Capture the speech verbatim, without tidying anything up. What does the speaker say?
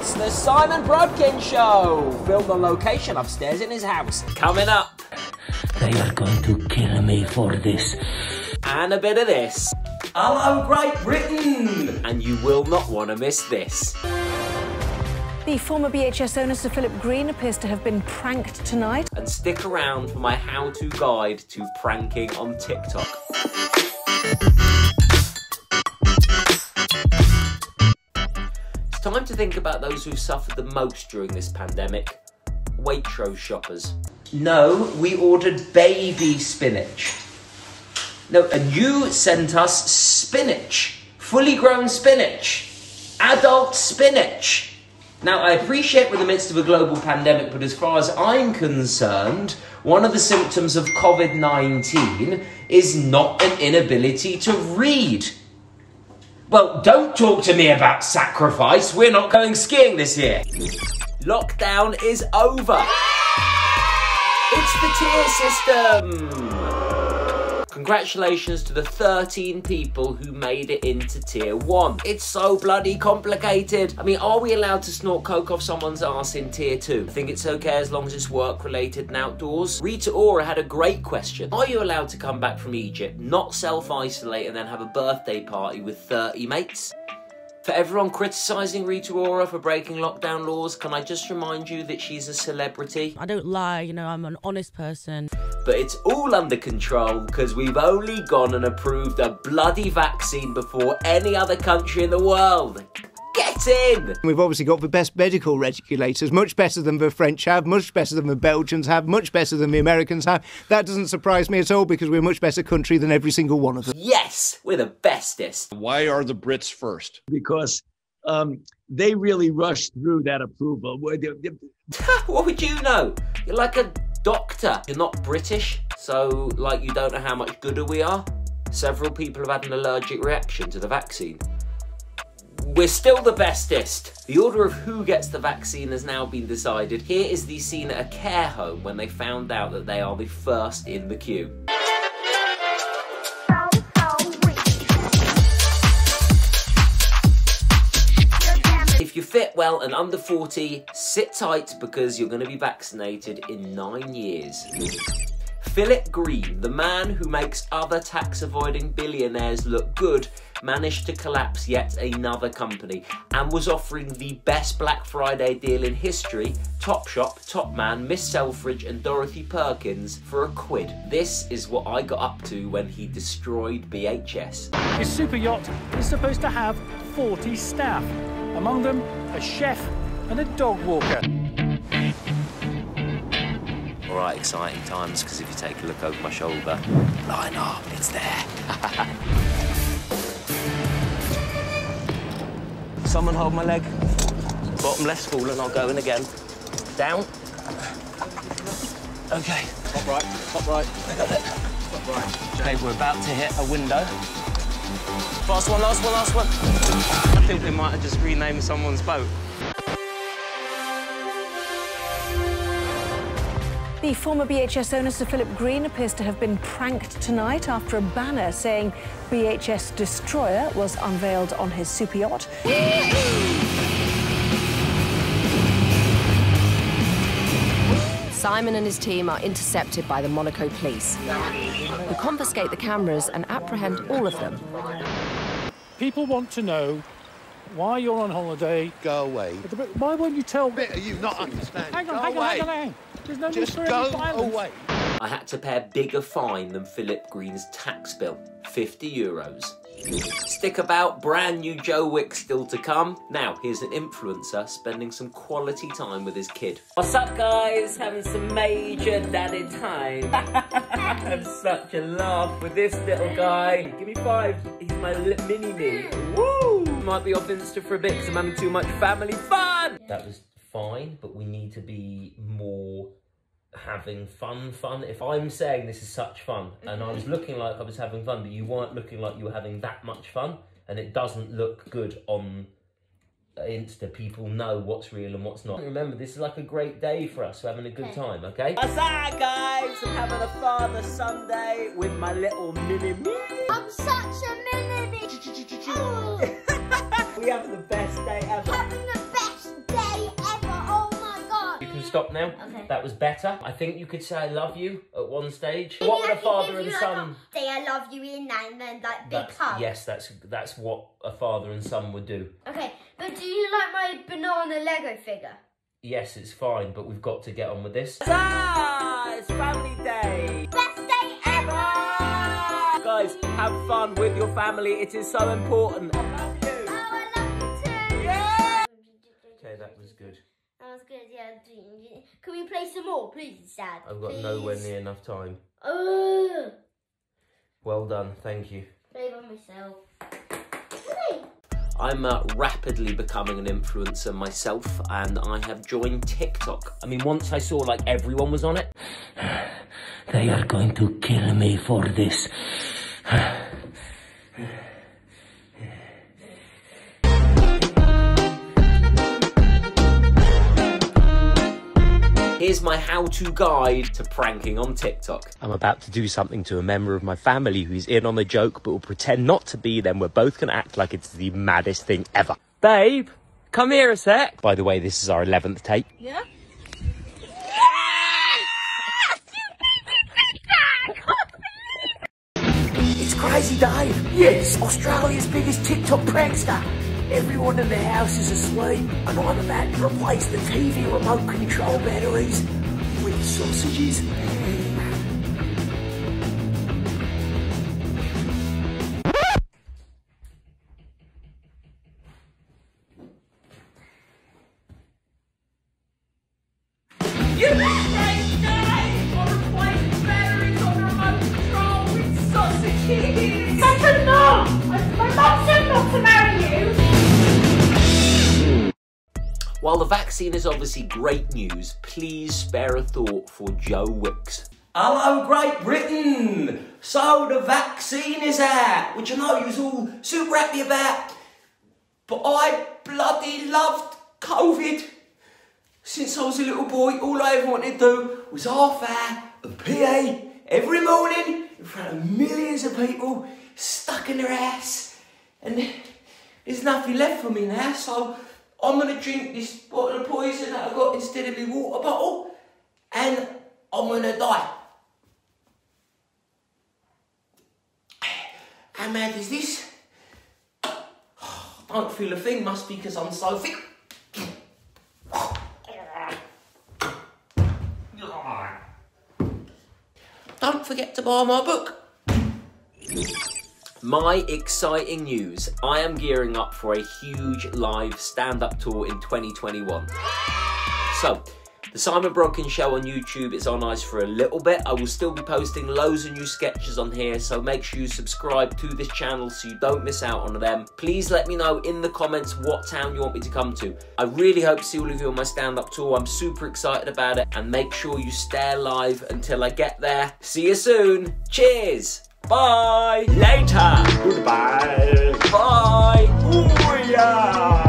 It's the Simon Brodkin Show, filmed on location upstairs in his house. Coming up. They are going to kill me for this. And a bit of this. Hello, Great Britain! And you will not want to miss this. The former B H S owner, Sir Philip Green, appears to have been pranked tonight. And stick around for my how-to guide to pranking on TikTok. It's time to think about those who suffered the most during this pandemic. Waitrose shoppers. No, we ordered baby spinach. No, and you sent us spinach. Fully grown spinach. Adult spinach. Now, I appreciate we're in the midst of a global pandemic, but as far as I'm concerned, one of the symptoms of COVID nineteen is not an inability to read. Well, don't talk to me about sacrifice. We're not going skiing this year. Lockdown is over. It's the tier system. Congratulations to the thirteen people who made it into tier one. It's so bloody complicated. I mean, are we allowed to snort coke off someone's ass in tier two? I think it's okay as long as it's work related and outdoors. Rita Ora had a great question. Are you allowed to come back from Egypt, not self-isolate and then have a birthday party with thirty mates? For everyone criticising Rita Ora for breaking lockdown laws, can I just remind you that she's a celebrity? I don't lie, you know, I'm an honest person. But it's all under control because we've only gone and approved a bloody vaccine before any other country in the world. Get in! We've obviously got the best medical regulators, much better than the French have, much better than the Belgians have, much better than the Americans have. That doesn't surprise me at all because we're a much better country than every single one of them. Yes, we're the bestest. Why are the Brits first? Because um, they really rushed through that approval. What would you know? You're like a doctor. You're not British, so like you don't know how much gooder we are. Several people have had an allergic reaction to the vaccine. We're still the bestest. The order of who gets the vaccine has now been decided. Here is the scene at a care home when they found out that they are the first in the queue. If you fit well and under forty, sit tight because you're going to be vaccinated in nine years. Philip Green, the man who makes other tax-avoiding billionaires look good, managed to collapse yet another company and was offering the best Black Friday deal in history, Topshop, Topman, Miss Selfridge and Dorothy Perkins for a quid. This is what I got up to when he destroyed B H S. His super yacht is supposed to have forty staff, among them a chef and a dog walker. All right, exciting times, because if you take a look over my shoulder, line up, it's there. Someone hold my leg. Bottom left's fallen, I'll go in again. Down. Okay. Top right, top right. I got it. Top right. Okay, we're about to hit a window. Last one, last one, last one. I think we might have just renamed someone's boat. The former B H S owner, Sir Philip Green, appears to have been pranked tonight after a banner saying B H S Destroyer was unveiled on his super yacht. Simon and his team are intercepted by the Monaco police, who confiscate the cameras and apprehend all of them. People want to know why you're on holiday. Go away. Why won't you tell me? Are you not understanding? Hang on, hang on, hang on, hang on. There's no need for any violence. Away. I had to pay a bigger fine than Philip Green's tax bill, fifty euros. Stick about, brand new Joe Wicks still to come. Now, here's an influencer spending some quality time with his kid. What's up, guys? Having some major daddy time. I have such a laugh with this little guy. Give me five. He's my mini me. Woo! Might be off Insta for a bit because I'm having too much family fun. That was fine, but we need to be more having fun fun. If I'm saying this is such fun and I was looking like I was having fun, but you weren't looking like you were having that much fun, and it doesn't look good on Insta. People know what's real and what's not. Remember, this is like a great day for us. We're having a good time, okay? What's up, guys? I'm having a Father Sunday with my little mini me. I'm such a mini me. We're having the best day ever. Having the best day. stop now. Okay. That was better. I think you could say I love you at one stage. What would a father and son say? I love you in name and like big hug. Yes, that's that's what a father and son would do. Okay, but do you like my banana Lego figure? Yes, it's fine, but we've got to get on with this. Ah, it's family day. Best day ever. Guys, have fun with your family. It is so important. I love you. Oh, I love you too. Yeah. Okay, that was good. That was good, yeah. Can we play some more, please, Dad? I've got please. nowhere near enough time. Oh. Well done, thank you. Play by myself. I'm uh, rapidly becoming an influencer myself, and I have joined TikTok. I mean, once I saw like everyone was on it. They are going to kill me for this. Here's my how-to guide to pranking on TikTok. I'm about to do something to a member of my family who's in on the joke but will pretend not to be. Then we're both going to act like it's the maddest thing ever. Babe, come here a sec. By the way, this is our eleventh take. Yeah? It's Crazy Dave. Yes, Australia's biggest TikTok prankster. Everyone in the house is asleep, and I'm about to replace the T V remote control batteries with sausages. While the vaccine is obviously great news, please spare a thought for Joe Wicks. Hello, Great Britain! So the vaccine is out, which I know you was all super happy about, but I bloody loved COVID. Since I was a little boy, all I ever wanted to do was half hour of P A every morning in front of millions of people stuck in their ass, and there's nothing left for me now, so I'm going to drink this bottle of poison that I got instead of my water bottle, and I'm going to die. How mad is this? Oh, I don't feel a thing, must be because I'm so thick. Don't forget to buy my book. My exciting news, I am gearing up for a huge live stand-up tour in twenty twenty-one. So, the Simon Brodkin Show on YouTube is on ice for a little bit. I will still be posting loads of new sketches on here, so make sure you subscribe to this channel so you don't miss out on them. Please let me know in the comments what town you want me to come to. I really hope to see all of you on my stand-up tour. I'm super excited about it, and make sure you stay live until I get there. See you soon. Cheers! Bye. Later. Goodbye. Bye. Booyah.